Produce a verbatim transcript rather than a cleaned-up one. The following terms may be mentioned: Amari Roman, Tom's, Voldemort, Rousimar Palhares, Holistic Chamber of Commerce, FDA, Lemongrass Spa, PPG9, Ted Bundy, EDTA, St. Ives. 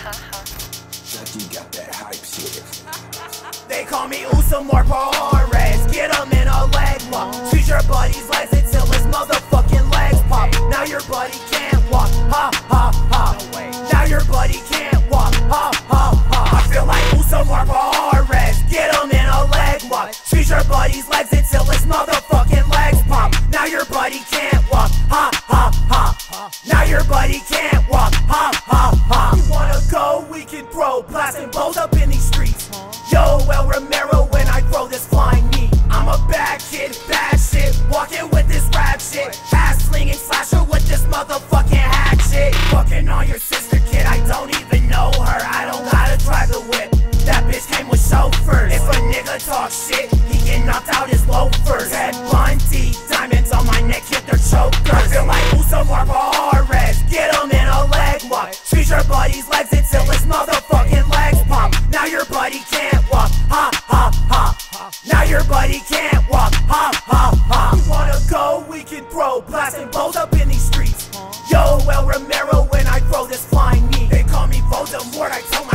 Ducky got that hype shit. They call me Rousimar Palhares. Get him in a leg lock. Treat your buddy's legs until his motherfucking legs pop. Now your buddy can't walk. Ha ha ha. Now your buddy can't walk. Ha ha ha. I feel like Rousimar Palhares. Get him in a leg lock. Treat your buddy's legs until his motherfucking legs pop. Now your buddy can't walk. Ha ha ha. Now your buddy can't walk. Ha ha ha. You wanna go? We can throw blasts and blows up in these streets. Yo, El Romero, when I throw this flying knee. I'm a bad kid, bad shit, walking with this rap shit. Ass slinging slasher with this motherfucking hack shit. Fucking on your sister, kid, I don't even know her. I don't gotta drive the whip. That bitch came with chauffeurs. If a nigga talk shit, he get knocked out his loafers. Ted Bundy, diamonds on my neck, hit their chokers. I feel like Rousimar Palhares. Get him in a leg lock. Treat your buddy's legs until his motherfucking legs pop. Now your buddy can't walk. Ha ha ha. Now your buddy can't walk. Ha ha ha. You wanna go? We can throw blasts and blows up in these streets. Yo, El Romero, when I throw this flying knee. They call me Voldemort. I told